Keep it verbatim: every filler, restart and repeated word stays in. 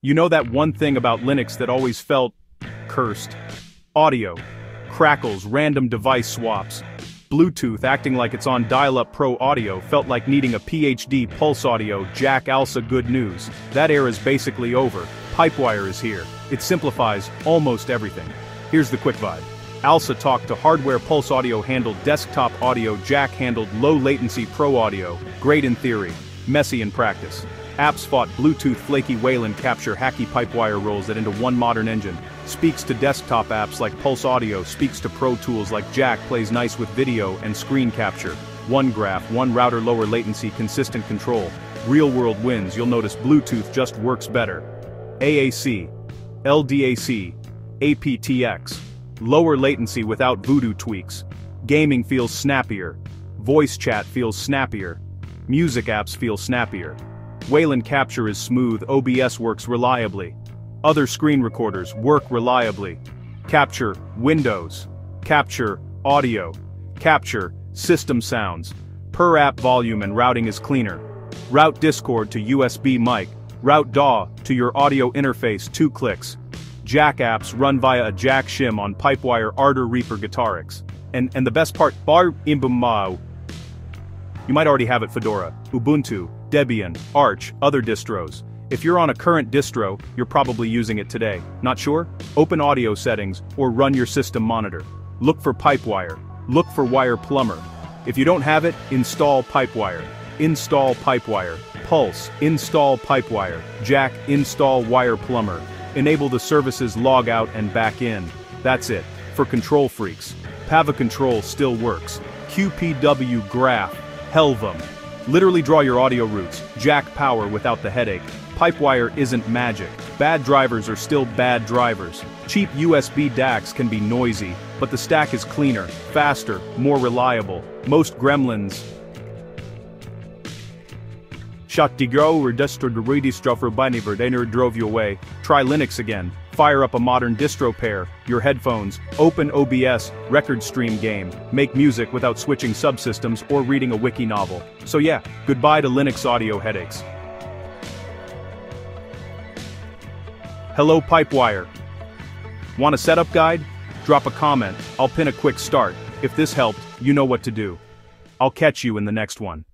You know that one thing about Linux that always felt cursed? Audio. Crackles, random device swaps. Bluetooth acting like it's on dial-up pro audio felt like needing a PhD. PulseAudio, Jack, ALSA. Good news. That era's basically over. PipeWire is here. It simplifies almost everything. Here's the quick vibe. ALSA talked to hardware, PulseAudio handled desktop audio, Jack handled low-latency pro audio. Great in theory, messy in practice. Apps fought Bluetooth, flaky Wayland capture, hacky PipeWire rolls it into one modern engine, speaks to desktop apps like PulseAudio, speaks to Pro Tools like Jack, plays nice with video and screen capture. One graph, one router, lower latency, consistent control. Real-world wins. You'll notice Bluetooth just works better. A A C, L D A C, aptX. Lower latency without voodoo tweaks. Gaming feels snappier. Voice chat feels snappier. Music apps feel snappier. Wayland capture is smooth, O B S works reliably. Other screen recorders work reliably. Capture, Windows. Capture, audio. Capture, system sounds. Per app volume and routing is cleaner. Route Discord to U S B mic. Route D A W to your audio interface, two clicks. Jack apps run via a Jack shim on PipeWire, Ardour, Reaper, Guitarix. And, and the best part, bar imbumau. You might already have it. Fedora, Ubuntu, Debian, Arch, other distros. If you're on a current distro, you're probably using it today. Not sure? Open audio settings, or run your system monitor. Look for PipeWire. Look for WirePlumber. If you don't have it, install PipeWire. Install PipeWire. Pulse, install PipeWire. Jack, install WirePlumber. Enable the services, log out and back in. That's it. For control freaks, Pavucontrol still works. Q P W graph, Helvum. Literally draw your audio routes, Jack power without the headache. PipeWire isn't magic. Bad drivers are still bad drivers. Cheap U S B D A Cs can be noisy, but the stack is cleaner, faster, more reliable. Most gremlins Shaktigo or Destro Destrodoridi Bani Verdainer drove you away. Try Linux again. Fire up a modern distro pair, your headphones, open O B S, record stream game, make music without switching subsystems or reading a wiki novel. So yeah, goodbye to Linux audio headaches. Hello PipeWire. Want a setup guide? Drop a comment, I'll pin a quick start. If this helped, you know what to do. I'll catch you in the next one.